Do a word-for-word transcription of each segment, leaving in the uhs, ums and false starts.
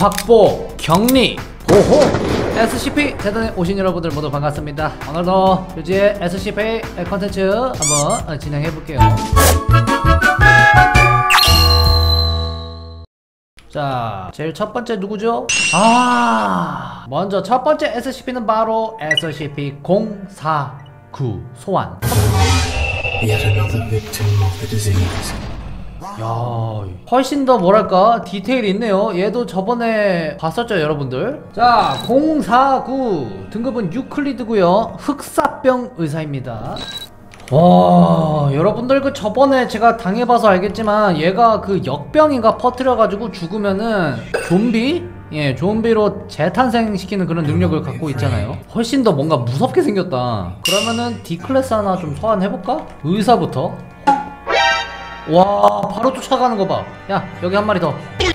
확보, 격리, 보호. 에스씨피 재단에 오신 여러분들 모두 반갑습니다. 오늘도 휴지의 에스씨피 컨텐츠 한번 진행해볼게요. 자, 제일 첫번째 누구죠? 아, 먼저 첫번째 에스씨피는 바로 에스씨피 공사구 소환. 야, 훨씬 더 뭐랄까 디테일이 있네요. 얘도 저번에 봤었죠 여러분들. 자, 공사구 등급은 유클리드고요, 흑사병 의사입니다. 와, 여러분들 그 저번에 제가 당해봐서 알겠지만 얘가 그 역병인가 퍼뜨려가지고 죽으면은 좀비? 예, 좀비로 재탄생시키는 그런 능력을 갖고 있잖아요. 훨씬 더 뭔가 무섭게 생겼다. 그러면은 D클래스 하나 좀 소환해볼까? 의사부터. 와, 바로 쫓아가는 거 봐. 야, 여기 한 마리 더. 슉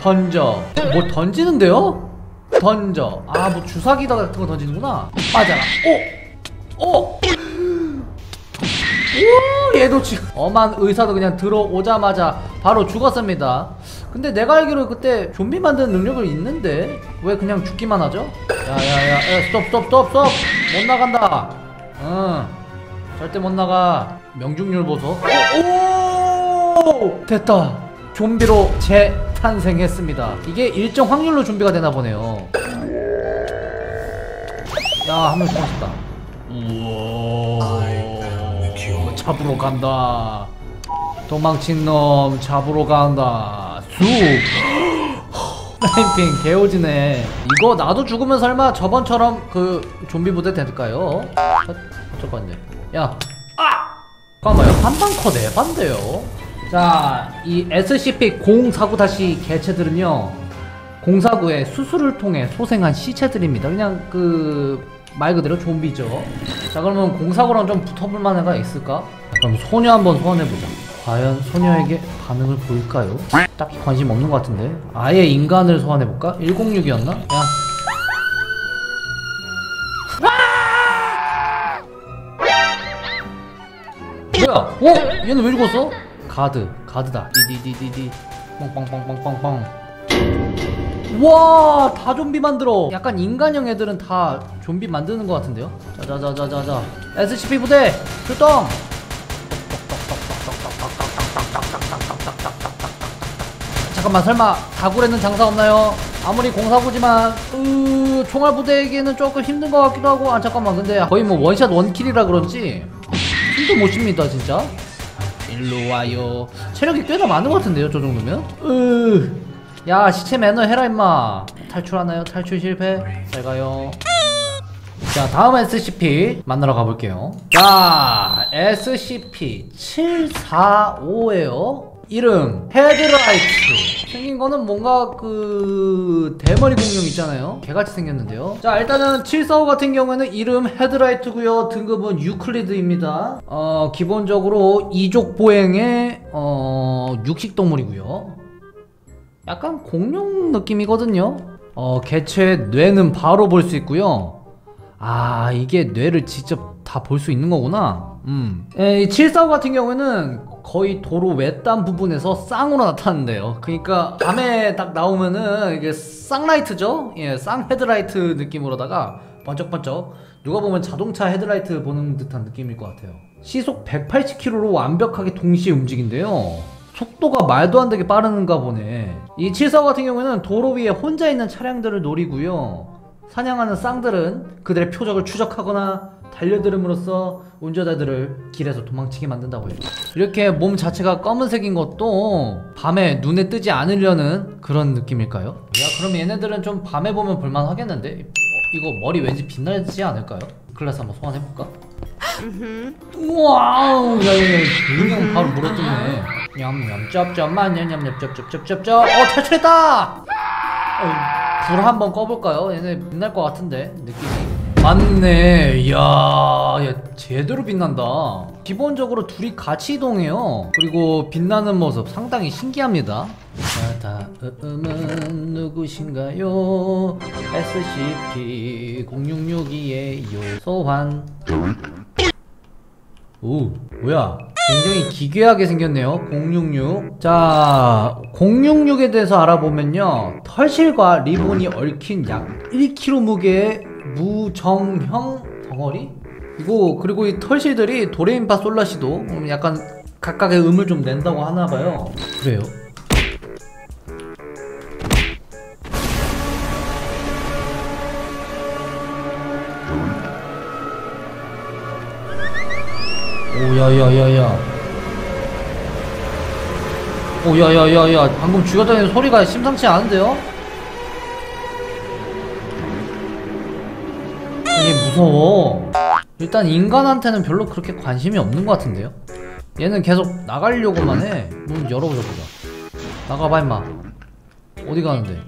던져. 뭐 던지는데요? 던져. 아, 뭐 주사기 같은 거 던지는구나. 빠져라. 오! 오! 오! 얘도 지금 엄한 의사도 그냥 들어오자마자 바로 죽었습니다. 근데 내가 알기로 그때 좀비 만드는 능력을 있는데 왜 그냥 죽기만 하죠? 야야야, 야, 스톱 스톱 스톱 스톱! 못 나간다. 응, 절대 못 나가. 명중률 보소. 오! 됐다. 좀비로 재탄생했습니다. 이게 일정 확률로 좀비가 되나 보네요. 야, 한 명 죽었다. 우와. 잡으러 간다. 도망친 놈 잡으러 간다. 쑥. 스나이핑 개오지네. 이거 나도 죽으면 설마 저번처럼 그 좀비 부대 될까요? 어쩌건데. 야! 아! 잠깐만요. 한방커 네반데요? 자, 이 에스씨피 공사구 개체들은요, 공사구의 수술을 통해 소생한 시체들입니다. 그냥 그... 말 그대로 좀비죠. 자, 그러면 공사구랑 좀 붙어볼만 애가 있을까? 그럼 소녀 한번 소환해보자. 과연 소녀에게 반응을 보일까요? 딱히 관심 없는 것 같은데? 아예 인간을 소환해볼까? 일공육이었나? 야! 뭐야? 어? 얘는 왜 죽었어? 가드, 가드다. 디디디디디. 뻥뻥뻥뻥뻥뻥. 와, 다 좀비 만들어. 약간 인간형 애들은 다 좀비 만드는 것 같은데요? 자자자자자자. 에스씨피 부대 출동. 잠깐만, 설마 다굴에는 장사 없나요? 아무리 공사구지만 으, 총알 부대에게는 조금 힘든 것 같기도 하고. 아, 잠깐만, 근데 거의 뭐 원샷 원킬이라 그런지 힘도 못 쉽니다 진짜. 일로와요. 체력이 꽤나 많은 것 같은데요 저 정도면? 으, 야, 시체 매너 해라 임마. 탈출하나요? 탈출 실패? 잘가요. 자, 다음 에스씨피 만나러 가볼게요. 자, 에스씨피 칠사오예요 이름 헤드라이트. 생긴 거는 뭔가 그... 대머리 공룡 있잖아요, 개같이 생겼는데요. 자, 일단은 칠사오 같은 경우에는 이름 헤드라이트고요, 등급은 유클리드입니다. 어... 기본적으로 이족보행의 어... 육식동물이고요, 약간 공룡 느낌이거든요. 어... 개체의 뇌는 바로 볼 수 있고요. 아... 이게 뇌를 직접 다 볼 수 있는 거구나. 음... 이 칠사오 같은 경우에는 거의 도로 외딴 부분에서 쌍으로 나타났는데요. 그니까 밤에 딱 나오면은 이게 쌍라이트죠? 예, 쌍 헤드라이트 느낌으로다가 번쩍번쩍, 누가 보면 자동차 헤드라이트 보는 듯한 느낌일 것 같아요. 시속 백팔십 킬로미터로 완벽하게 동시에 움직인데요, 속도가 말도 안 되게 빠른가 보네. 이 칠사오 같은 경우에는 도로 위에 혼자 있는 차량들을 노리고요, 사냥하는 쌍들은 그들의 표적을 추적하거나 달려들음으로써 운전자들을 길에서 도망치게 만든다고 해요. 이렇게 몸 자체가 검은색인 것도 밤에 눈에 뜨지 않으려는 그런 느낌일까요? 야, 그럼 얘네들은 좀 밤에 보면 볼만 하겠는데? 이거 머리 왠지 빛나지 않을까요? 클래스 한번 소환해볼까? 우와, 야, 야, 야, 능력 바로 물어뜯네. 냠냠 쩝쩝만 냠냠 쩝쩝쩝쩝쩝. 어, 탈출했다! 어, 불 한번 꺼볼까요? 얘네 빛날 것 같은데 느낌이. 맞네. 이야, 야, 제대로 빛난다. 기본적으로 둘이 같이 이동해요. 그리고 빛나는 모습 상당히 신기합니다. 자, 다음은 누구신가요? 에스씨피 공육육이에요 소환. 오, 뭐야? 굉장히 기괴하게 생겼네요. 공육육. 자, 공육육에 대해서 알아보면요, 털실과 리본이 얽힌 약 일 킬로그램 무게의 무정형 덩어리? 그리고, 그리고 이 털실들이 도레미파 솔라시도 약간 각각의 음을 좀 낸다고 하나봐요. 그래요. 오야야야야. 오야야야야. 방금 죽였다는 소리가 심상치 않은데요? 이게 무서워. 일단 인간한테는 별로 그렇게 관심이 없는 것 같은데요? 얘는 계속 나가려고만 해. 문 열어보자. 나가봐 임마. 어디 가는데?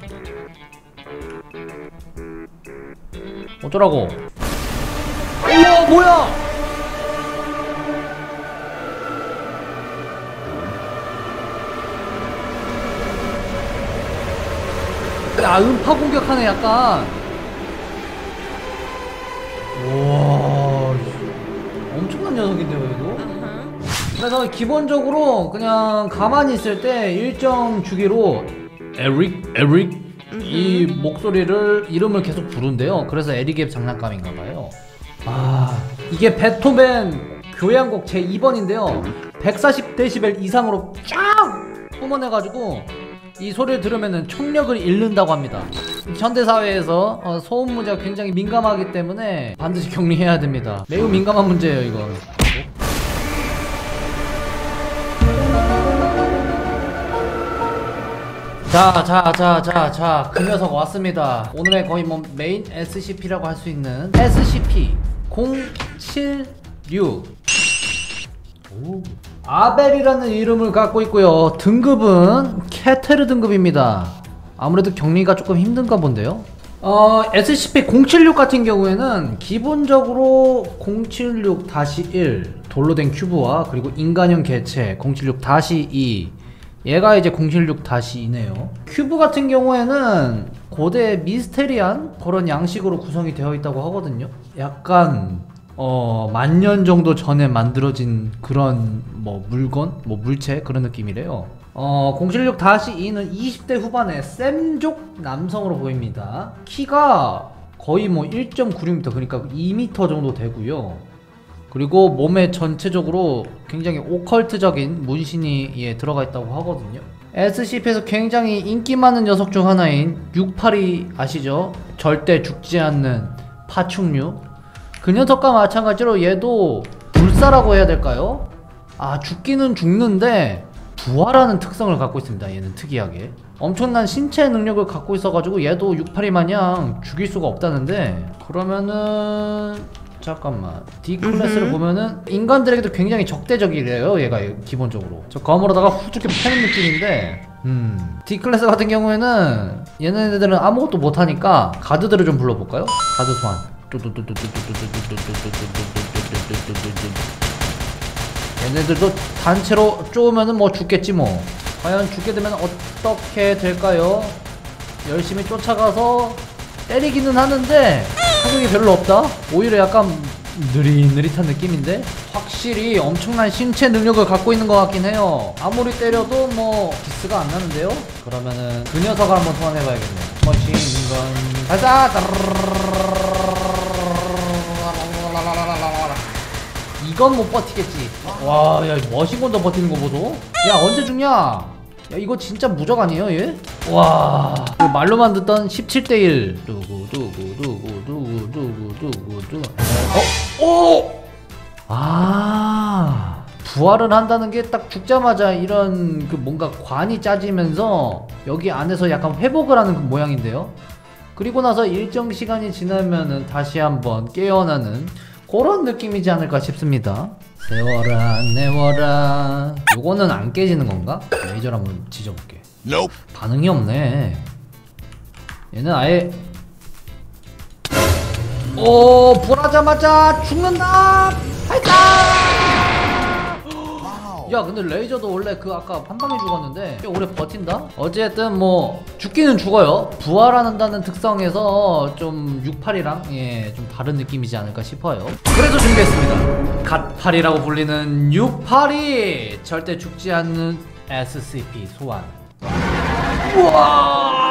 어쩌라고? 우와 뭐야! 야, 음파 공격하네, 약간. 우와, 엄청난 녀석인데요, 이거? 그래서 기본적으로 그냥 가만히 있을 때 일정 주기로 에릭, 에릭 이 목소리를, 이름을 계속 부른대요. 그래서 에릭의 장난감인가봐요. 아, 이게 베토벤 교향곡 제이 번인데요. 백사십 데시벨 이상으로 쫙 뿜어내가지고 이 소리를 들으면은 청력을 잃는다고 합니다. 현대사회에서 어, 소음 문제가 굉장히 민감하기 때문에 반드시 격리해야 됩니다. 매우 민감한 문제예요, 이거. 자, 자, 자, 자, 자, 그 녀석 왔습니다. 오늘의 거의 뭐 메인 에스씨피라고 할 수 있는 에스씨피 공칠육. 오. 아벨이라는 이름을 갖고 있고요. 등급은 케테르 등급입니다. 아무래도 격리가 조금 힘든가 본데요. 어, 에스씨피 공칠육 같은 경우에는 기본적으로 공칠육 다시 일 돌로 된 큐브와 그리고 인간형 개체 공칠육 다시 이, 얘가 이제 공칠육 다시 이네요 큐브 같은 경우에는 고대 미스테리한 그런 양식으로 구성이 되어 있다고 하거든요. 약간 어, 만년 정도 전에 만들어진 그런 뭐 물건? 뭐 물체? 그런 느낌이래요. 어, 공칠육 다시 이는 이십 대 후반의 샘족 남성으로 보입니다. 키가 거의 뭐 일 점 구육 미터, 그러니까 이 미터 정도 되고요. 그리고 몸에 전체적으로 굉장히 오컬트적인 문신이 예, 들어가 있다고 하거든요. 에스씨피에서 굉장히 인기 많은 녀석 중 하나인 육팔이 아시죠? 절대 죽지 않는 파충류. 그 녀석과 마찬가지로 얘도 불사라고 해야 될까요? 아, 죽기는 죽는데 부활하는 특성을 갖고 있습니다. 얘는 특이하게 엄청난 신체 능력을 갖고 있어가지고 얘도 육팔이 마냥 죽일 수가 없다는데, 그러면은 잠깐만, D 클래스를 보면은 인간들에게도 굉장히 적대적이래요. 얘가 기본적으로 저 검으로다가 후죽게 패는 느낌인데, 음, D 클래스 같은 경우에는 얘네들은 아무것도 못하니까 가드들을 좀 불러볼까요? 가드 소환. 얘네들도 단체로 쪼으면은 뭐 죽겠지 뭐. 과연 죽게 되면 어떻게 될까요? 열심히 쫓아가서 때리기는 하는데 타격이 별로 없다? 오히려 약간 느릿느릿한 느낌인데? 확실히 엄청난 신체 능력을 갖고 있는 것 같긴 해요. 아무리 때려도 뭐 기스가 안 나는데요? 그러면은 그 녀석을 한번 소환해봐야겠네요. 머신건 가자! 이건 못 버티겠지. 와, 야, 머신건도 버티는 거 보소? 야, 언제 죽냐? 야, 이거 진짜 무적 아니에요, 얘? 와, 말로만 듣던 십칠 대 일. 두구두구두구두구두구두구두구. 어? 오! 아, 부활을 한다는 게 딱 죽자마자 이런 그 뭔가 관이 짜지면서 여기 안에서 약간 회복을 하는 그 모양인데요. 그리고 나서 일정 시간이 지나면은 다시 한번 깨어나는 그런 느낌이지 않을까 싶습니다. 세워라 내워라. 요거는 안 깨지는 건가? 레이저를 한번 지져볼게. Nope. 반응이 없네. 얘는 아예 오, 불하자마자 죽는다. 파이팅! 야 근데 레이저도 원래 그 아까 한 방에 죽었는데 꽤 오래 버틴다? 어쨌든 뭐 죽기는 죽어요. 부활한다는 특성에서 좀 육팔이랑 예 좀 다른 느낌이지 않을까 싶어요. 그래서 준비했습니다. 갓팔이라고 불리는 육팔이 절대 죽지 않는 에스씨피 소환. 우와!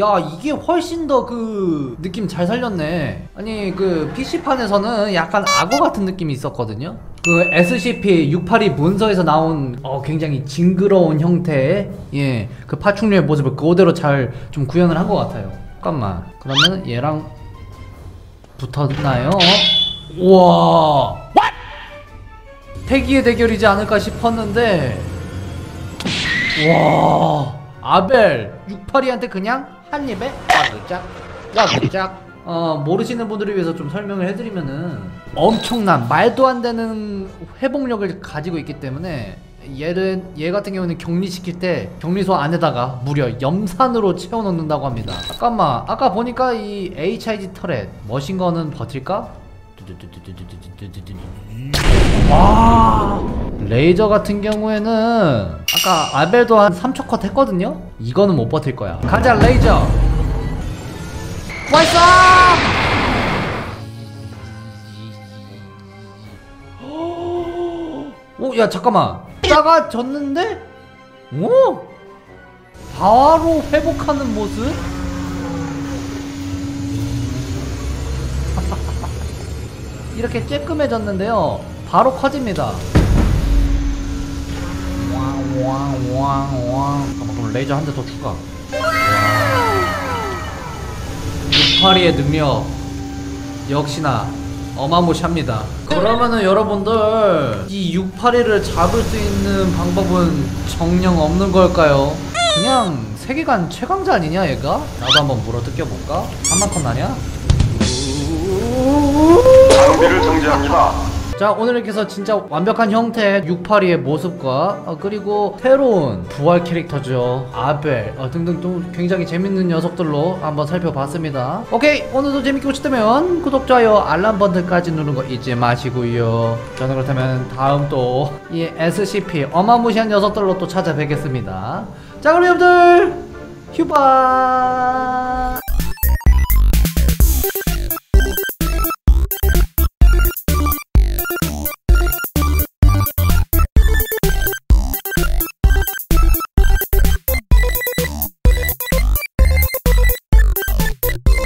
야 이게 훨씬 더 그 느낌 잘 살렸네. 아니 그 피씨판에서는 약간 악어 같은 느낌이 있었거든요. 그 에스씨피 육십팔이 문서에서 나온 어 굉장히 징그러운 형태의 예 그 파충류의 모습을 그대로 잘 좀 구현을 한 것 같아요. 잠깐만, 그러면 얘랑 붙었나요? 우와, 태기의 대결이지 않을까 싶었는데, 와, 아벨 육십팔이한테 그냥 한 입에 와글짝 와글짝. 어 모르시는 분들을 위해서 좀 설명을 해드리면은 엄청난 말도 안 되는 회복력을 가지고 있기 때문에 얘는 얘 같은 경우는 격리시킬 때 격리소 안에다가 무려 염산으로 채워넣는다고 합니다. 잠깐만, 아까 보니까 이 에이치아이지 터렛 머신건은 버틸까? 와, 레이저 같은 경우에는 아까 아벨도 한 삼 초 컷 했거든요? 이거는 못 버틸 거야. 가자 레이저! 와이스! 오, 야 잠깐만, 작아졌는데? 오? 바로 회복하는 모습? 이렇게 쬐끔해졌는데요, 바로 커집니다. 와와와와. 잠깐만, 그럼 레이저 한 대 더 추가. 육팔이의 능력 역시나 어마무시합니다. 그러면은 여러분들, 이 육팔이를 잡을 수 있는 방법은 정녕 없는 걸까요? 그냥 세계관 최강자 아니냐 얘가? 나도 한번 물어 뜯겨볼까? 한만큼 나냐? 장비를 정지합니다. 자, 오늘 이렇게 해서 진짜 완벽한 형태의 육팔이의 모습과 어, 그리고 새로운 부활 캐릭터죠, 아벨 어, 등등 또 굉장히 재밌는 녀석들로 한번 살펴봤습니다. 오케이, 오늘도 재밌게 보셨다면 구독, 좋아요, 알람 버튼까지 누르는 거 잊지 마시고요. 저는 그렇다면 다음 또 이 에스씨피 어마무시한 녀석들로 또 찾아뵙겠습니다. 자, 그럼 여러분들 휴바.